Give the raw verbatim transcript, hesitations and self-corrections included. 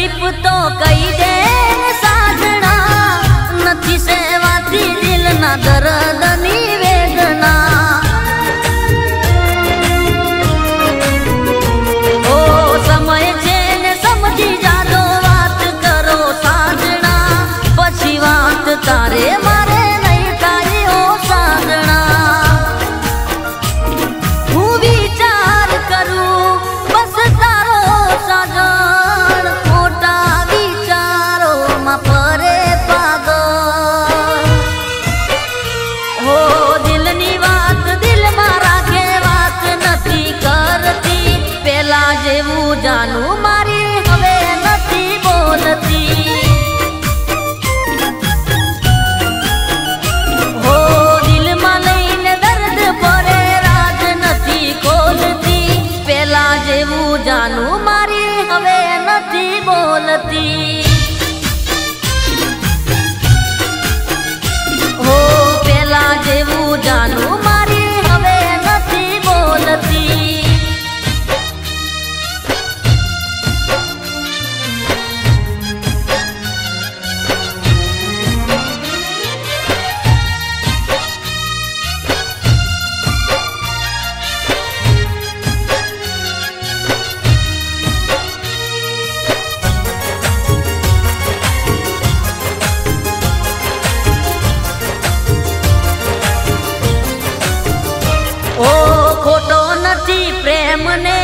तकलीफ तो कई दे साधना नथी सेवा थी दिल ना दर्द नी वेदना ओ समय जेने समझी जा दो बात करो साधना पछी बात तारे मारे नहीं तारी हो साधना हूँ विचार करू बस तारो साधना जानू मारी हवे नथी बोलती हो दिल में लईने दर्द भरे राज नथी खोलती पेला जेवू जानू मारी हवे नथी बोलती हो पेला जेवू जानू मारी हवे नथी बोलती મને